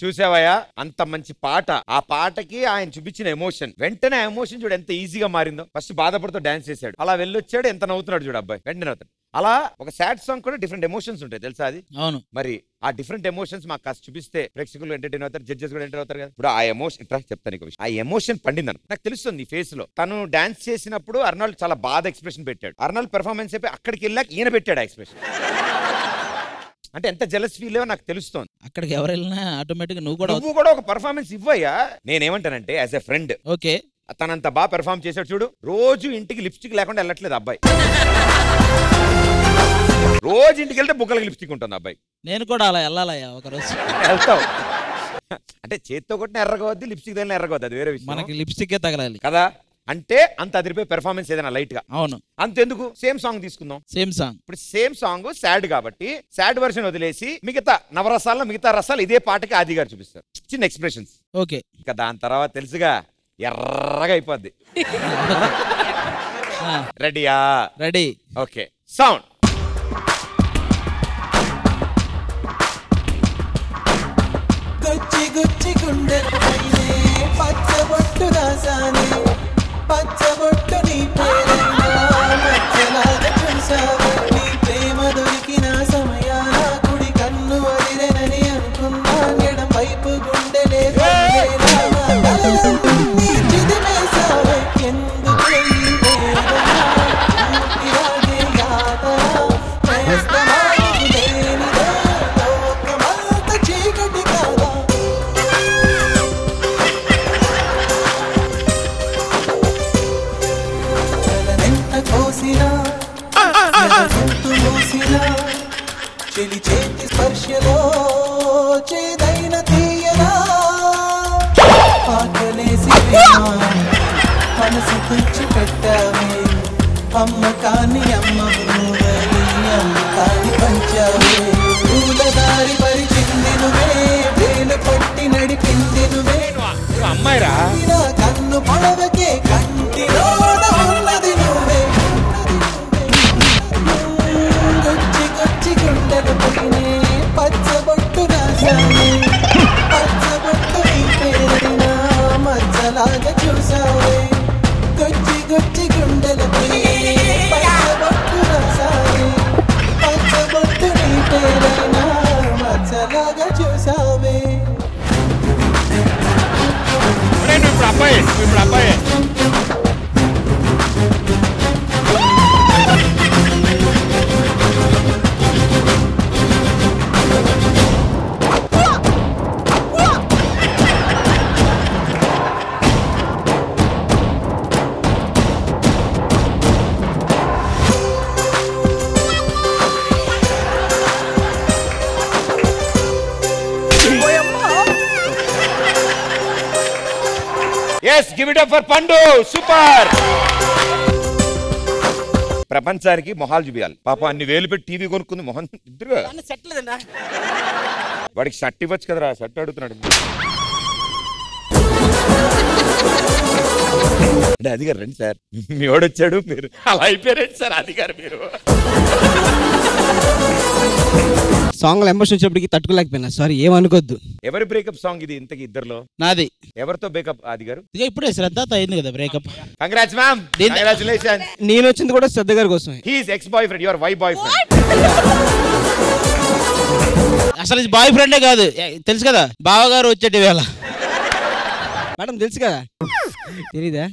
చూసావయ్యా అంత మంచి పాట. ఆ పాటకి ఆయన చూపించిన ఎమోషన్, వెంటనే ఎమోషన్ చూడు ఎంత ఈజీగా మారిందో. ఫస్ట్ బాధపడుతూ డాన్స్ చేశాడు, అలా వెళ్ళొచ్చాడు, ఎంత నవ్వుతున్నాడు చూడు అబ్బాయి, వెంటనే నవ్వుతాడు. అలా ఒక సాడ్ సాంగ్ కూడా డిఫరెంట్ ఎమోషన్స్ ఉంటాయి తెలుసా అది. అవును, మరి ఆ డిఫరెంట్ ఎమోషన్స్ మాకు కాస్త చూపిస్తే ప్రేక్షకులు ఎంటర్టైన్ అవుతారు, జడ్జెస్ కూడా ఎంటర్ అవుతారు కదా. ఇప్పుడు ఆ ఎమోషన్ చెప్తాను నీకు విషయం. ఆ ఎమోషన్ పండింది నాకు తెలుస్తుంది ఫేస్ లో. తను డాన్స్ చేసినప్పుడు అర్నాల్డ్ చాలా బాధ ఎక్స్ప్రెషన్ పెట్టాడు. అర్నాల్డ్ పెర్ఫార్మెన్స్ అయిపోయి అక్కడికి వెళ్ళాక ఈయన పెట్టాడు ఆ ఎక్స్ప్రెషన్. అంటే ఎంత జెలస్ ఫీల్ అయ్యో నాకు తెలుస్తుంది. అక్కడికి ఎవరు వెళ్ళినా ఆటోమేటిక్ నువ్వు కూడా ఒక పెర్ఫార్మెన్స్ ఇవ్వయ్యా. నేనేమంటానంటే యాజ్ ఎ ఫ్రెండ్, ఓకే తనంత బాగా పెర్ఫార్మ్ చేశాడు చూడు, రోజు ఇంటికి లిప్స్టిక్ లేకుండా వెళ్ళట్లేదు అబ్బాయి. రోజు ఇంటికి వెళ్తే బుగ్గలకి లిప్స్టిక్ ఉంటుంది అబ్బాయి. నేను కూడా అలా వెళ్ళాలయ్యా ఒకరోజు. వెళ్తావు అంటే చేత్తో కొట్టిన ఎర్రగవద్దు, లిప్స్టిక్ తగిలిన ఎర్రగవద్దు, అది వేరే విషయం. మనకి లిప్స్టిక్ తగలాలి కదా, అంటే అంత అదిరిపోయి పెర్ఫార్మెన్స్ ఏదైనా లైట్ గా. అవును, అంతెందుకు సేమ్ సాంగ్ తీసుకుందాం. సేమ్ సాంగ్, ఇప్పుడు సేమ్ సాంగ్ సాడ్ కాబట్టి సాడ్ వర్షన్ వదిలేసి మిగతా నవరసాల్లో మిగతా రసాలు ఇదే పాటకి ఆది గారు చూపిస్తారు చిన్న ఎక్స్ప్రెషన్స్. ఓకే, ఇంకా దాని తర్వాత తెలుసుగా ఎర్రగా అయిపోద్ది. రెడీయా? రెడీ. Okay, sound. అమ్మాయిరా కన్ను పడవకే కంటి ప్రపంచానికి మొహాలు చూపియాలి. పాప అన్ని వేలు పెట్టి టీవీ కొనుక్కుంది మొహం. ఇద్దరు వాడికి షర్ట్ ఇవ్వచ్చు కదరా, షర్ట్ అడుగుతున్నాడు. అది గారు రండి సార్, మీ వాడు వచ్చాడు, మీరు అలా అయిపోయారండి సార్. అది గారు మీరు సాంగ్ ఎంబర్స్ వచ్చేప్పటికి తట్టుకోలేకపోయినా సారీ, ఏమనుకోద్దు. ఎవరి బ్రేకప్ సాంగ్ ఇది ఇంతకి ఇద్దరులో? నాది. ఎవరితో బ్రేకప్ ఆది గారు? ఇప్పుడే శ్రద్ధతో అయింది కదా బ్రేకప్. Congrats ma'am, congratulations. నేను వచ్చింది కూడా శ్రద్ధ గారి కోసం. He is ex boyfriend, your why boyfriend. అసలు ఇది బాయ్ ఫ్రెండే కాదు తెలుసు కదా, బావగారు వచ్చేటి వేళ. మేడం తెలుసు కదా, తెలీదా?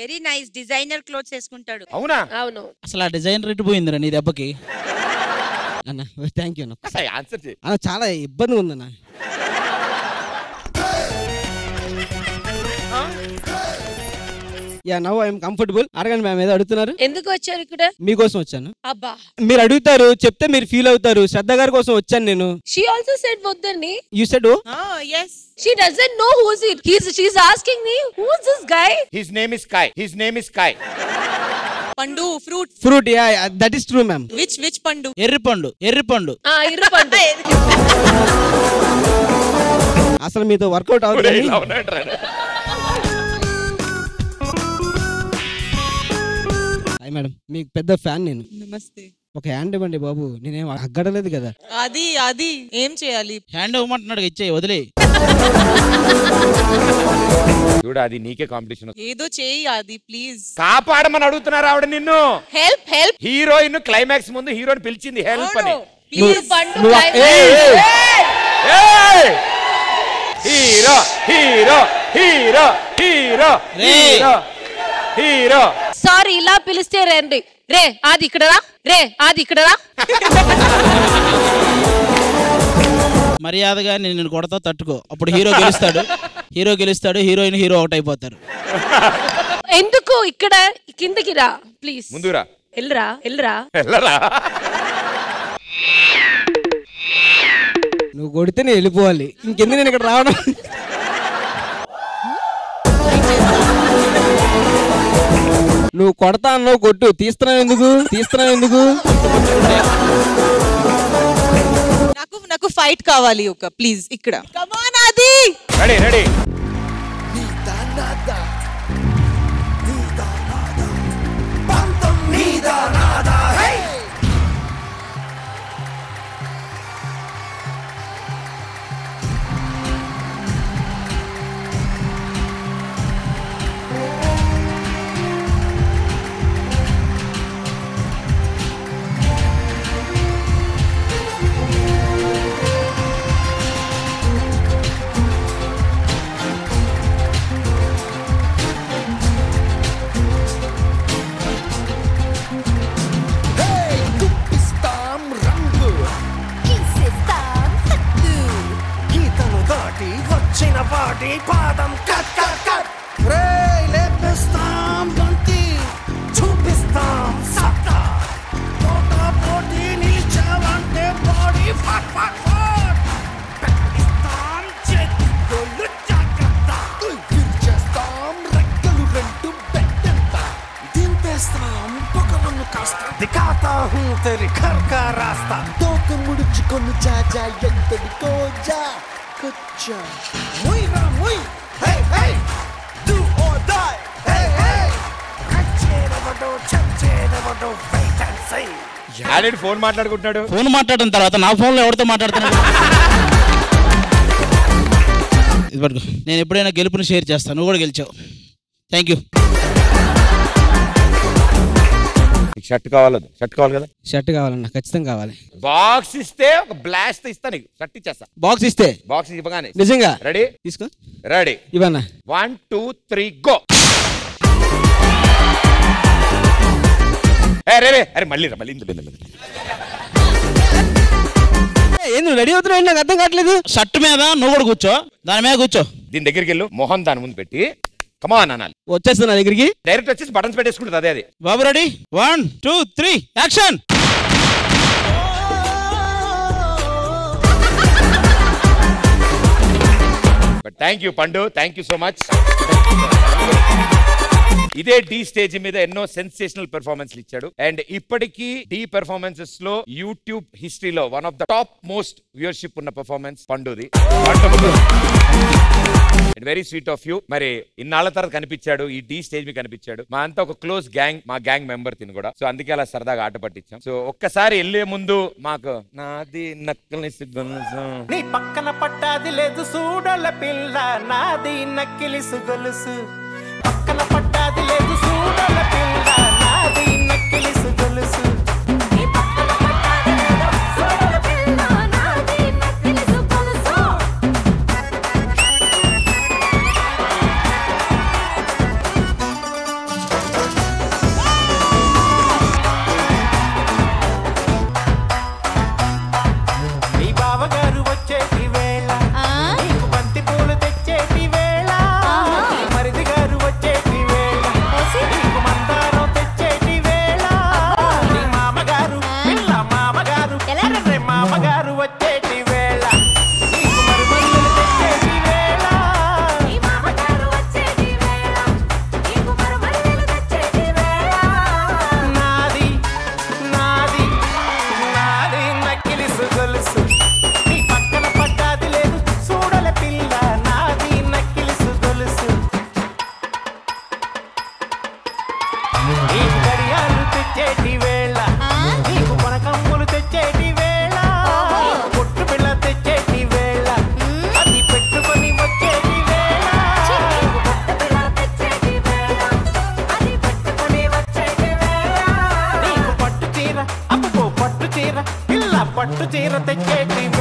వెరీ నైస్ డిజైనర్ క్లోత్స్ వేసుకుంటాడు. అవునా? అవును. అసలు ఆ డిజైనర్ ఎట్టిపోయిందిరా నీ దెబ్బకి అన్న. థ్యాంక్ యూ అన్న, ఆన్సర్ చేయి. చాలా ఇబ్బంది ఉందన్న. Yeah now I'm comfortable. అడగండి మ్యామ్, ఏదో అడుగుతున్నారు. ఎందుకు వచ్చారు ఇక్కడ? మీకోసం వచ్చాను. అబ్బా మీరు అడుగుతారు చెప్తే మీరు ఫీల్ అవుతారు. శ్రద్ధ గారి కోసం వచ్చాను నేను. షీ ఆల్సో సెడ్ వద్దని. You said oh? yes. She doesn't know who is it. She's asking me who is this guy. His name is Kai. పండు fruit. Yeah that is true ma'am. Which పండు? ఎర్రి పండు. ఎర్రి పండు. అసలు మీతో work out అవుతుంది. మేడం మీకు పెద్ద ఫ్యాన్ నేను. నమస్తే. ఒక హ్యాండ్ ఇవ్వండి బాబు, నేనేం అగ్గడలేదు కదా. అది అది ఏం చేయాలి? హ్యాండ్ ఇవ్వమంటున్నాడు, ఇచ్చే వదిలే. చూడ అది నీకే కాంపిటీషన్, ఏదో చేయి అది ప్లీజ్. కాపాడమని అడుగుతున్నారు ఆవిడ నిన్ను. Help help. హీరోయిన్ క్లైమాక్స్ ముందు హీరోని పిలిచింది హెల్ప్ అని. Hero hero hero hero hero hero sorry ఇలా పిలిస్తే రండి. రే అది ఇక్కడరా, రే అది ఇక్కడరా. మర్యాదగా నేను కొడతా, తట్టుకో. అప్పుడు హీరో గెలుస్తాడు, హీరో గెలుస్తాడు, హీరోయిన్ హీరో అవుట్ అయిపోతారు. ఎందుకు ఇక్కడ కిందకి రా ప్లీజ్, ముందురా, ఎల్రా ఎల్రా ఎల్లరా. నువ్వు కొడితే నేను వెళ్ళిపోవాలి, ఇంకెందుకు నేను ఇక్కడ రావడం? నువ్వు కొడతా అన్నావు, కొట్టు. తీస్తున్నావు ఎందుకు? తీస్తున్నావు ఎందుకు? నాకు నాకు ఫైట్ కావాలి ఒక ప్లీజ్. ఇక్కడ come on Aadi. Ready ready. నీ దానాదా నీ దానాదా పంతం నీ దానాదా హే పాటి పాదం కట్ కట్ కట్ రే లేపిస్తాం బంతి చూపిస్తాం సత్తా పోటా పోటీ నిలిచావంటే బాడీ ఫట్ ఫట్ ఫట్ పెట్టిస్తాం చేతులు జాగ్రత్త గిరిచేస్తాం రెక్కలు రెండు పెట్టెంత దింపేస్తాం పొగలను కాస్త దిఖాతా హూ తెరి ఘర్ కా రాస్తా తోక ముడుచుకొని జా జా ఎంతడికో జా. Good job. Muy ram, muy. Hey, hey. Do or die. Hey, hey. Change never do. Wait and see. Yadid phone maatladukuntunnadu. Phone maatladam tarvata na phone lo evadtho maatladutunnaru. Idu pattuko. Nenu eppudaina gelupunu share chestanu. Nuvu kuda gelichavu. Thank you. Shirt కావాలి, shirt కావాలి కదా, shirt కావాలన్నా ఖచ్చితంగా కావాలి. Box ఇస్తే ఒక blast ఇస్తా నీకు, షర్ట్ ఇచ్చేస్తా. బాక్స్ ఇస్తే బాక్స్ ఇవ్వగానే నిజంగా రెడీ తీసుకో. రెడీ ఇవ్వన్నా. 1 2 3 గో. అరే మళ్ళీ ఏంది రెడీ అవుతున్నావు? నాకు అర్థం కావట్లేదు. షర్ట్ మీద నువ్వు కూడా కూర్చో, దాని మీద కూర్చో, దీని దగ్గరికి వెళ్ళు, మొహం దాని ముందు పెట్టి కమాన్ అనాలి. వచ్చేస్తున్నా దగ్గరికి, డైరెక్ట్ వచ్చేసి బటన్స్ పెట్టేసుకుంటుంది. అదే అది బాబు. Ready 1 2 3 action. థ్యాంక్ యూ పండు, థ్యాంక్ యూ సో మచ్. ఇదే డి స్టేజ్ మీద ఎన్నో సెన్సేషనల్ పెర్ఫార్మెన్స్లు ఇచ్చాడు. అండ్ ఇప్పటికీ డి పెర్ఫార్మెన్సెస్ లో యూట్యూబ్ హిస్టరీలో one of the top most viewership ఉన్న పెర్ఫార్మెన్స్ పండుది. Very sweet of you. మరి ఇన్నాళ్ళ తర్వాత కనిపించాడు, ఈ డి స్టేజ్ మీద కనిపించాడు. మా అంతా ఒక క్లోజ్ గ్యాంగ్, మా గ్యాంగ్ మెంబర్ తిని కూడా. సో అందుకే అలా సరదాగా ఆట పట్టించాం. సో ఒక్కసారి వెళ్లే ముందు మాకు నాది నక్కలి సుగొలుసు నీ పక్కన పట్టాది లేదు సూడల పిల్ల నాది నక్కిలి సుగొలుసు పక్కన పట్టాది లేదు సూడల పిల్ల నాది నక్కిలి సుగొలుసు నీ పక్కన పట్టాది లేదు సూడల పిల్ల నాది నక్కిలి సుగొలుసు. మీ బావగారు వచ్చేటి వేళ నీకు బంతి పూలు తెచ్చేటి వేళ మీ మరిది గారు వచ్చేటి వేళ నీకు మందారం తెచ్చేటి వేళ మీ మామగారు పిల్ల మామగారు రే మామగారు వచ్చేటి వేళ నీకు మరుమల్లు తెచ్చేటి వేళ మీ మామగారు వచ్చేటి వేళ నీకు మరుమల్లు తెచ్చేటి వేళ నాది నాది నాది నకిలి సుగొలుసు నీ పక్కన పట్టాది లేదు చూడల పిల్ల నాది నకిలి సుగొలుసు నీకు గడియాలు తెచ్చేటి వేళ నీకు பட்டு சீரத்தை கேட்டு